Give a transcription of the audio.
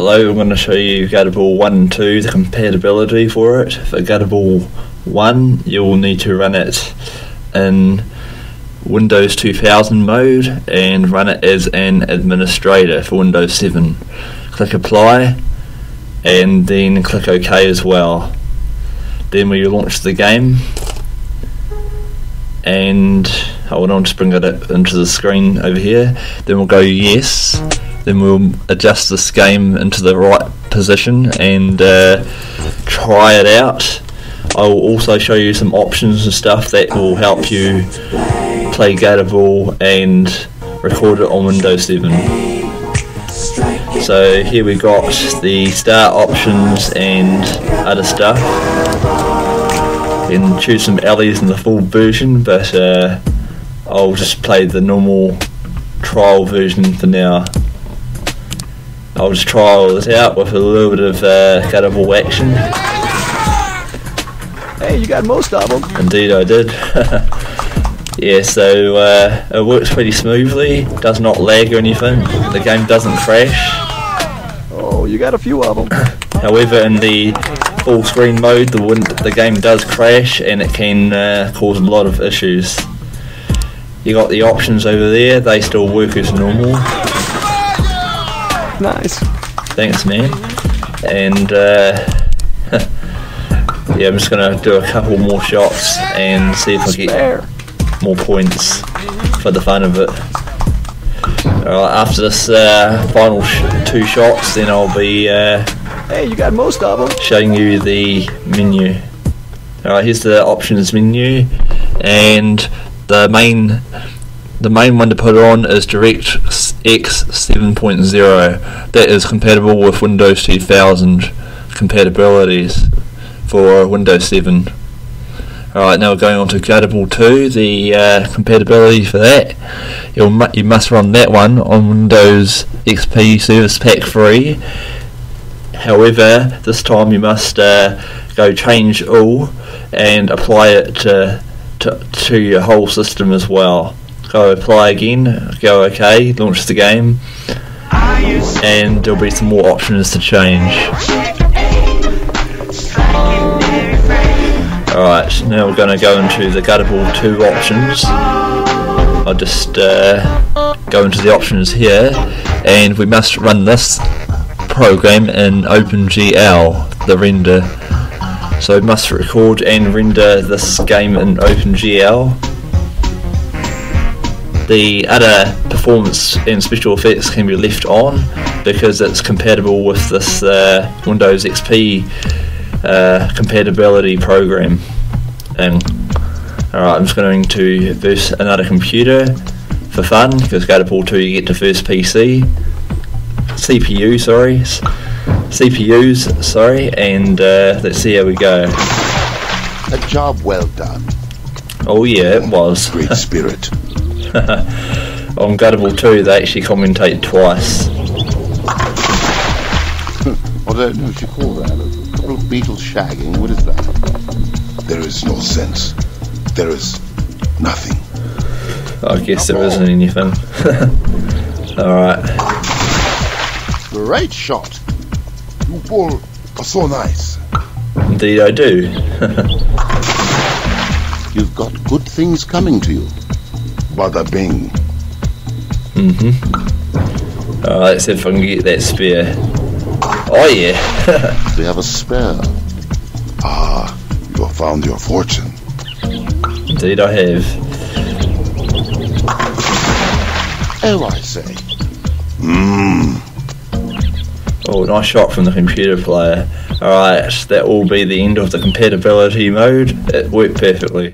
Hello, I'm going to show you Gutterball 1.2, the compatibility for it. For Gutterball 1, you will need to run it in Windows 2000 mode and run it as an administrator for Windows 7. Click Apply and then click OK as well. Then we launch the game and hold on, just bring it up into the screen over here. Then we'll go yes. Then we'll adjust this game into the right position and try it out. I will also show you some options and stuff that will help you play Gutterball and record it on Windows 7. So here we got the start options and other stuff. You can choose some alleys in the full version, but I'll just play the normal trial version for now. I'll just try all this out with a little bit of Gutterball action. Hey, you got most of them. Indeed I did. Yeah, so it works pretty smoothly, does not lag or anything, the game doesn't crash. Oh, you got a few of them. However, in the full screen mode, the game does crash and it can cause a lot of issues. You got the options over there, they still work as normal. Nice. Thanks, man. And yeah, I'm just gonna do a couple more shots and see if I get more points for the fun of it. Alright, after this final two shots, then I'll be hey, you got most of them. Showing you the menu. Alright, here's the options menu, and the main one to put on is DirectX 7.0. That is compatible with Windows 2000 compatibilities for Windows 7. Alright, now we're going on to Gutterball 2, the compatibility for that. You must run that one on Windows XP Service Pack 3. However, this time you must go change all and apply it to your whole system as well. Go apply again, go OK, launch the game, and there'll be some more options to change. Alright, now we're going to go into the Gutterball 2 options. I'll just go into the options here, and we must run this program in OpenGL, the render. So we must record and render this game in OpenGL. The other performance and special effects can be left on because it's compatible with this Windows XP compatibility program. Alright, I'm just going to verse another computer for fun, because Gutterball 2 you get to verse CPUs, and let's see how we go. A job well done. Oh yeah, it was. Great spirit. On Gutterball 2 they actually commentate twice. I don't know what you call that. Beetle shagging, what is that? There is no sense. There is nothing. I guess there isn't anything. Alright. Great shot. You all are so nice. Indeed I do. You've got good things coming to you. Bada bing. Mm-hmm. Alright, let's see if I can get that spare. Oh yeah. We have a spare. Ah, you have found your fortune. Indeed I have. Oh, I say. Oh, nice shot from the computer player. Alright, that will be the end of the compatibility mode. It worked perfectly.